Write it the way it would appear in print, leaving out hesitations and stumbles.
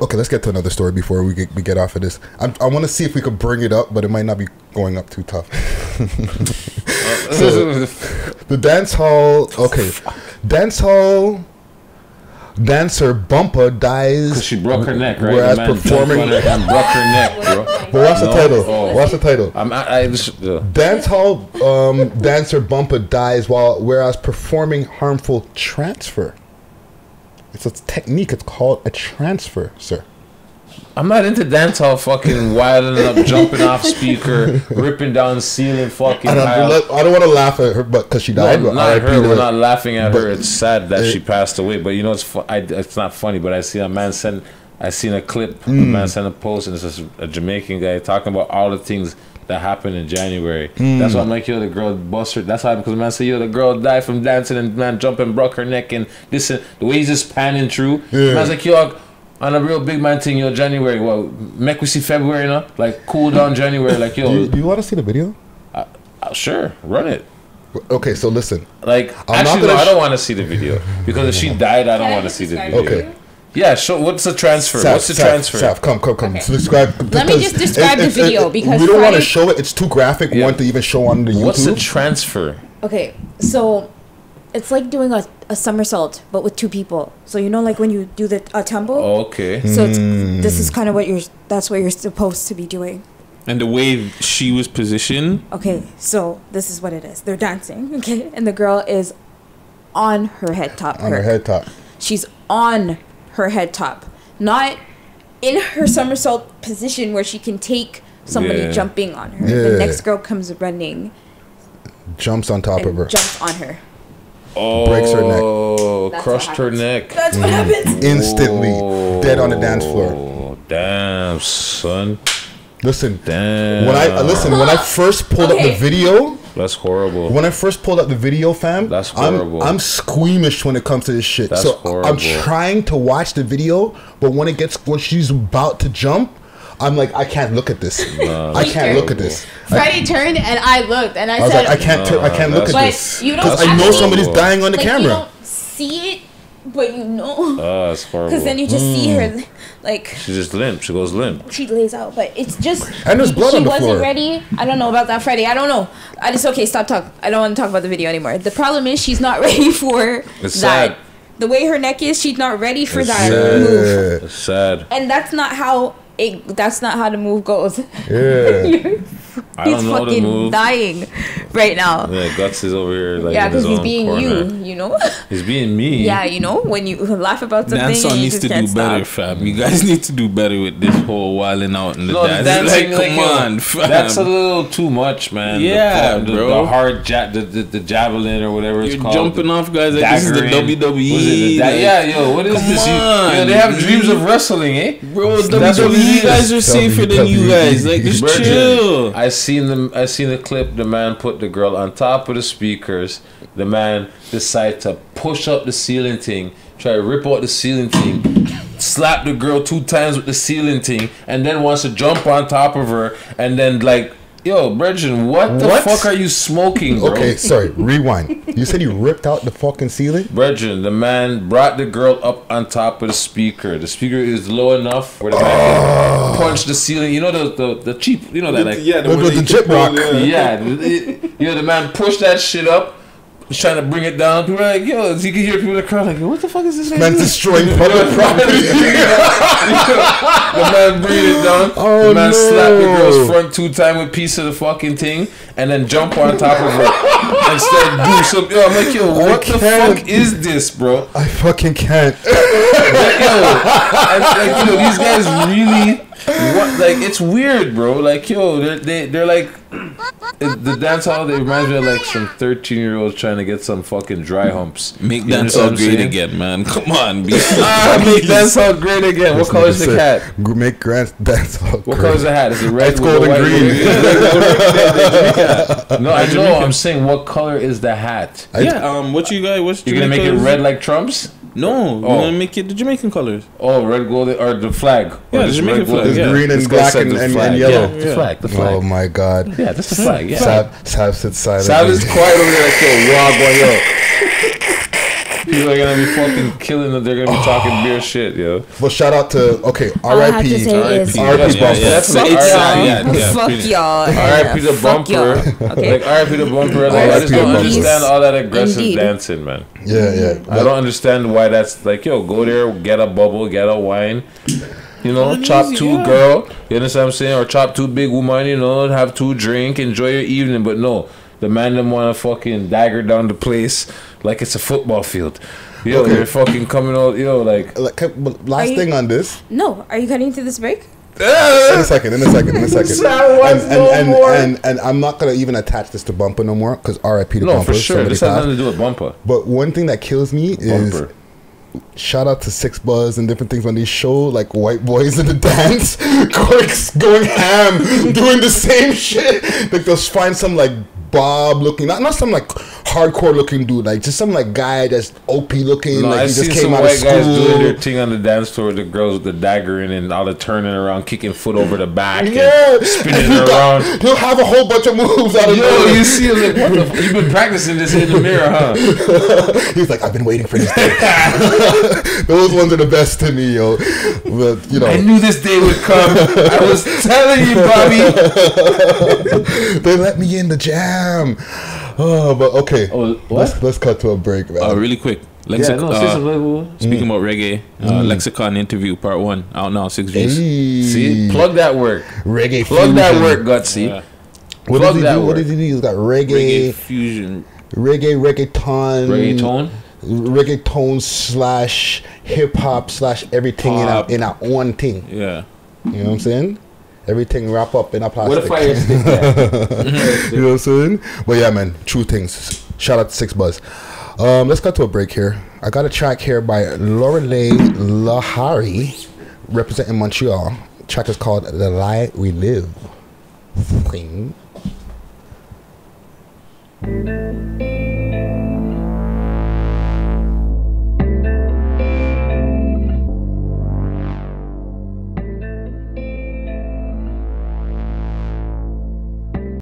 Okay, let's get to another story before we get off of this. I want to see if we could bring it up, but it might not be going up too tough. So, the dance hall. Okay, dance hall dancer Bumpa dies. She broke her neck, right? Whereas performing, and broke her neck, bro. But what's the title? Oh. What's the title? Dance hall dancer Bumpa dies whereas performing harmful transfer. It's a technique. It's called a transfer, sir. I'm not into dancehall fucking wilding up, jumping off speaker, ripping down ceiling fucking. I don't want to laugh at her, but because she died. No, not her. We're not laughing at her. It's sad that she passed away. But you know, it's not funny. But I seen a man send. I seen a clip. A man sent a post, and it's just a Jamaican guy talking about all the things that happened in January. That's why I'm like, yo, the girl bust her. That's why, because man said, yo, the girl died from dancing and man jumping, broke her neck, and this and the way he's just panning through. Yeah. Man's like, yo, on a real big man thing, yo, January. Well, make we see February, you know? Like, cool down January. Like, yo. Do you want to see the video? Sure, run it. Okay, so listen. Like, I'm actually, no, I don't want to see the video because if she died, I don't want to see the video. Okay. Yeah, so what's the transfer? Saf, come. Okay. So describe. Let me just describe the video because we don't want to show it. It's too graphic. Yeah. One to even show on the YouTube. What's the transfer? Okay, so it's like doing a somersault but with two people. So you know, like when you do the tumble. Okay. So it's, this is kind of what you're. That's what you're supposed to be doing. And the way she was positioned. Okay, so this is what it is. They're dancing. Okay, and the girl is on her head top. On her head top. She's on her head top, not in her somersault position where she can take somebody jumping on her. The next girl comes running, jumps on top of her, jumps on her, breaks her neck, crushed her neck. That's what happens instantly. Dead on the dance floor. Damn, son. Listen, damn. When I first pulled up the video. That's horrible. When I first pulled up the video, fam, that's horrible. I'm squeamish when it comes to this shit. That's horrible. I'm trying to watch the video, but when she's about to jump, I'm like, I can't look at this. No, I can't look at this. Freddie turned and I looked and I said, like, I can't look at this because I know somebody's dying on the camera. You don't see it, but you know. Oh, that's horrible. Because then you just see her, like she just limp. She goes limp. She lays out, but it's just and there's blood on the floor. She wasn't ready. I don't know about that, Freddie. I don't know. I just Stop talking. I don't want to talk about the video anymore. The problem is she's not ready for it's that. Sad. The way her neck is, she's not ready for that move. It's sad. And that's not how it. That's not how the move goes. Yeah. He's fucking dying right now. Yeah, Guts is over here. Like, yeah, because he's being you know? He's being me. Yeah, you know? When you laugh about something, Nanson needs to do better, fam. You guys need to do better with this whole wilding out in the dance. Like, come on, fam. That's a little too much, man. Yeah, bro. The hard jab, the javelin or whatever it's called. You're jumping off, guys. Like, this is the WWE. Yeah, yo, what is this? They have dreams of wrestling, eh? Bro, WWE guys are safer than you guys. Like, just chill. I seen the clip. The man put the girl on top of the speakers. The man decided to push up the ceiling thing, try to rip out the ceiling thing, slap the girl 2 times with the ceiling thing, and then wants to jump on top of her. And then like, yo, Bridgen, what the fuck are you smoking, bro? Okay, sorry, rewind. You said you ripped out the fucking ceiling? Bridgen, the man brought the girl up on top of the speaker. The speaker is low enough where the man punched the ceiling. You know the cheap, you know that like... Yeah, the chip rock. Yeah, you know, the man pushed that shit up. He's trying to bring it down. People are like, yo, you can hear people in the crowd like, what the fuck is this? Man's destroying public property. The man breathed it down. Oh, the man slapped the girl's front 2 times with a piece of the fucking thing and then jump on top of her and start do something. Yo, I'm like, yo, what the fuck is this, bro? I fucking can't. Like, yo, like, you know, these guys really... What, like, it's weird, bro. Like, yo, they're like the dance hall. They remind me of like some 13-year-olds trying to get some fucking dry humps. Make dance hall great again, man. Come on, be make dance hall great again. What color is the cat? Make dance hall. What color is the hat? Is it red? It's gold and green. No, I know. I'm saying, what color is the hat? Yeah. What you guys? What's you gonna make it red like Trump's? No, we're gonna make it the Jamaican colors. Oh, red, gold, or the flag. Yeah, the Jamaican flag. It's green and black and yellow. Yeah, the flag, the flag. Oh my God. Yeah, that's the flag. Yeah. Sav sits silent. Sav is quiet over there like, yo, raw boy, yo. People are gonna be fucking killing them. They're gonna be talking beer shit, yo. Well, shout out to R.I.P. R.I.P. Bumper. Fuck y'all. R.I.P. the Bumper. Like R.I.P. the Bumper. I just don't understand all that aggressive dancing, man. Yeah, yeah. I don't understand why that's like, yo, go there, get a bubble, get a wine. You know, chop two girl. You understand what I'm saying? Or chop two big woman. You know, have two drink, enjoy your evening. But no, the man them want to fucking dagger down the place like it's a football field. Yo, they're fucking coming out. Yo, like last thing on this. No, are you cutting to this break? In a second. And I'm not gonna even attach this to Bumpa no more because R.I.P. to Bumpa. No, for sure. This has nothing to do with Bumpa. But one thing that kills me is. Shout out to Six Buzz and different things when they show like white boys in the dance, quirks going ham, doing the same shit. Like they'll find some like Bob looking, not some like hardcore looking dude, like just some like guy that's OP looking. No, like I've he just seen came some out white of school. Guys doing their thing on the dance floor with the girls with the daggering and all the turning around, kicking foot over the back, and spinning around. He'll have a whole bunch of moves out of nowhere. You see him like, what the? You've been practicing this in the mirror, huh? He's like, I've been waiting for this day. Those ones are the best to me, yo. But you know, I knew this day would come. I was telling you, Bobby. They let me in the jam. Oh, but okay. Oh, let's cut to a break, man. Really quick. Speaking about reggae, Lexicon interview part 1 out now, 6 views. Hey. See, plug that work. Reggae. Plug fusion. That work, Gutsy. Yeah. What plug does he do? Work. What does he do? He's got reggae fusion, reggaeton / hip hop / everything in a one thing. Yeah, you know what I'm saying. Everything wrap up in a plastic. What a fire stick, yeah. You know what I'm saying? But yeah, man, true things. Shout out to Six Buzz. Let's cut to a break here. I got a track here by Lorelei Lahari, representing Montreal. The track is called "The Lie We Live Thing."